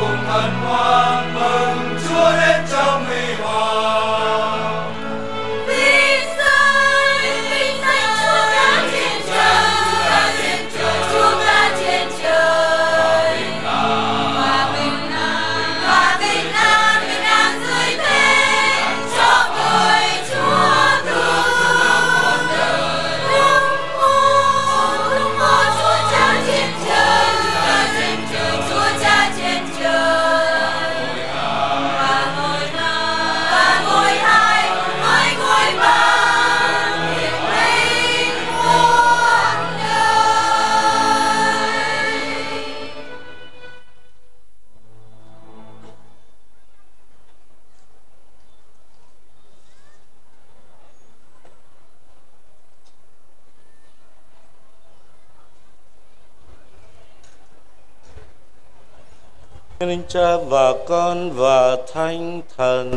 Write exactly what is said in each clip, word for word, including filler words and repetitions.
cùng hân hoan mừng Chúa đến trong huy hoàng. Vinh danh, vinh danh Chúa ca trên trời, Chúa ca trên trời. Và bình an, và bình an, bình an dưới thế cho người Chúa thương. Lung hô, lung hô Chúa cha trên trời, Chúa cha trên trời. Linh Cha và Con và Thánh Thần.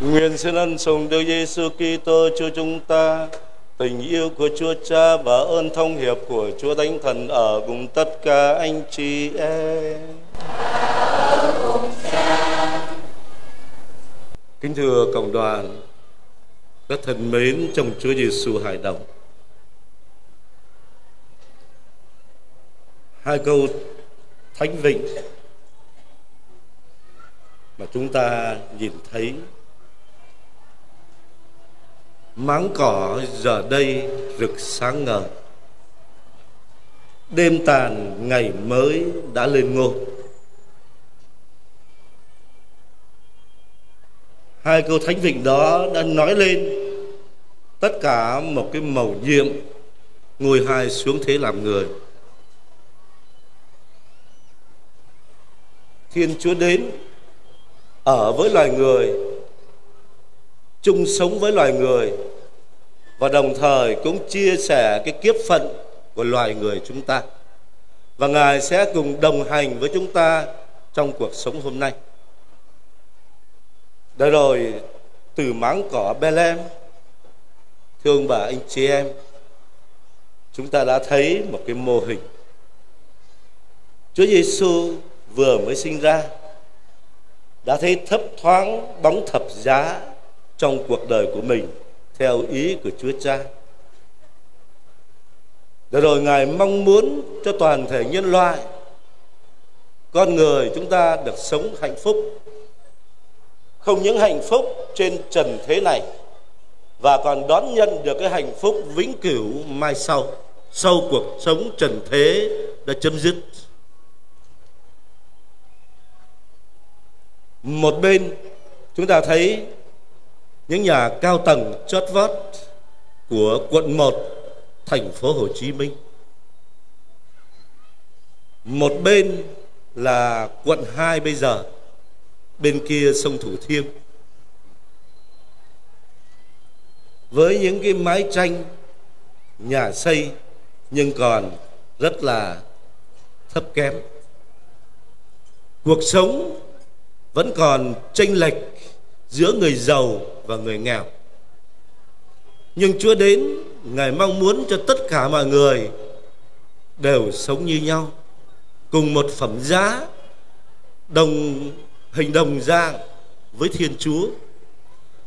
Nguyện xin ân sủng Đức Giêsu Kitô Chúa chúng ta, tình yêu của Chúa Cha và ơn thông hiệp của Chúa Thánh Thần ở cùng tất cả anh chị em. Kính thưa cộng đoàn rất thân mến trong Chúa Giêsu Hải Đồng, hai câu thánh vịnh mà chúng ta nhìn thấy: máng cỏ giờ đây rực sáng ngời, đêm tàn ngày mới đã lên ngôi. Hai câu thánh vịnh đó đã nói lên tất cả một cái mầu nhiệm Ngôi Hai xuống thế làm người. Thiên Chúa đến ở với loài người, chung sống với loài người, và đồng thời cũng chia sẻ cái kiếp phận của loài người chúng ta. Và Ngài sẽ cùng đồng hành với chúng ta trong cuộc sống hôm nay. Đã rồi từ máng cỏ Bethlehem, thưa ông bà anh chị em, chúng ta đã thấy một cái mô hình Chúa Giêsu vừa mới sinh ra đã thấy thấp thoáng bóng thập giá trong cuộc đời của mình theo ý của Chúa Cha. Để rồi Ngài mong muốn cho toàn thể nhân loại, con người chúng ta được sống hạnh phúc, không những hạnh phúc trên trần thế này và còn đón nhận được cái hạnh phúc vĩnh cửu mai sau, sau cuộc sống trần thế đã chấm dứt. Một bên chúng ta thấy những nhà cao tầng chót vót của quận một thành phố Hồ Chí Minh, một bên là quận hai bây giờ, bên kia sông Thủ Thiêm, với những cái mái tranh nhà xây nhưng còn rất là thấp kém. Cuộc sống vẫn còn chênh lệch giữa người giàu và người nghèo. Nhưng Chúa đến, Ngài mong muốn cho tất cả mọi người đều sống như nhau, cùng một phẩm giá, đồng hình đồng dạng với Thiên Chúa.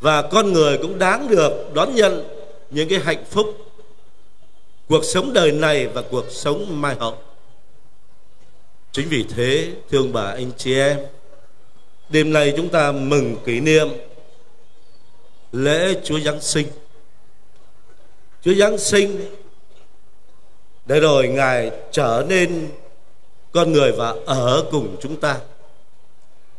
Và con người cũng đáng được đón nhận những cái hạnh phúc cuộc sống đời này và cuộc sống mai hậu. Chính vì thế, thưa ông bà anh chị em, đêm nay chúng ta mừng kỷ niệm lễ Chúa Giáng sinh. Chúa Giáng sinh để rồi Ngài trở nên con người và ở cùng chúng ta,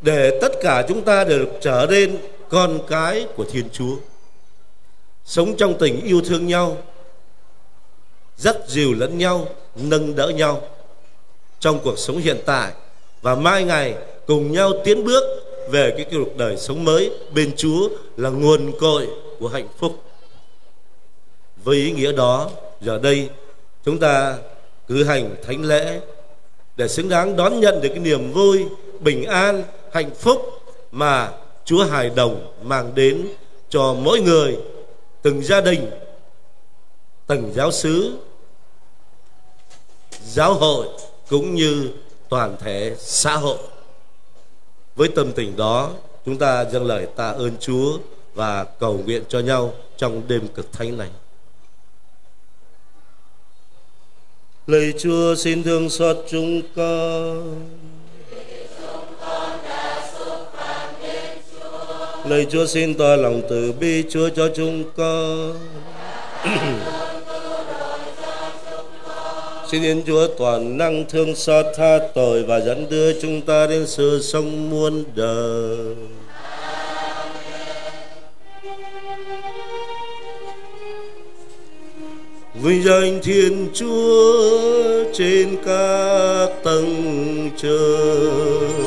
để tất cả chúng ta đều được trở nên con cái của Thiên Chúa, sống trong tình yêu thương nhau, dắt dìu lẫn nhau, nâng đỡ nhau trong cuộc sống hiện tại, và mai ngày cùng nhau tiến bước về cái cuộc đời sống mới bên Chúa là nguồn cội của hạnh phúc. Với ý nghĩa đó, giờ đây chúng ta cử hành thánh lễ để xứng đáng đón nhận được cái niềm vui, bình an, hạnh phúc mà Chúa Hài Đồng mang đến cho mỗi người, từng gia đình, từng giáo xứ, giáo hội cũng như toàn thể xã hội. Với tâm tình đó, chúng ta dâng lời tạ ơn Chúa và cầu nguyện cho nhau trong đêm Cực Thánh này. Lời Chúa xin thương xót chúng con. Lời Chúa xin tỏ lòng từ bi Chúa cho chúng con. Xin Thiên Chúa toàn năng thương xót tha tội và dẫn đưa chúng ta đến sự sống muôn đời. Vinh danh Thiên Chúa trên các tầng trời.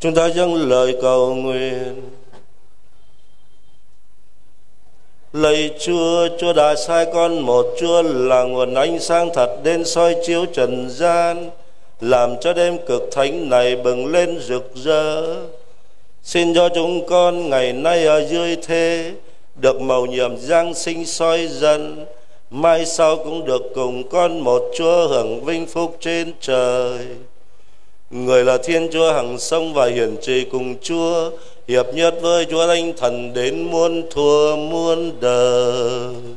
Chúng ta dâng lời cầu nguyện. Lạy Chúa, Chúa đã sai con một, Chúa là nguồn ánh sáng thật đến soi chiếu trần gian, làm cho đêm Cực Thánh này bừng lên rực rỡ. Xin cho chúng con ngày nay ở dưới thế được mầu nhiệm Giáng sinh soi dân, mai sau cũng được cùng con một Chúa hưởng vinh phúc trên trời. Người là Thiên Chúa hằng sống và hiển trị cùng Chúa, hiệp nhất với Chúa Thánh Thần đến muôn thuở muôn đời.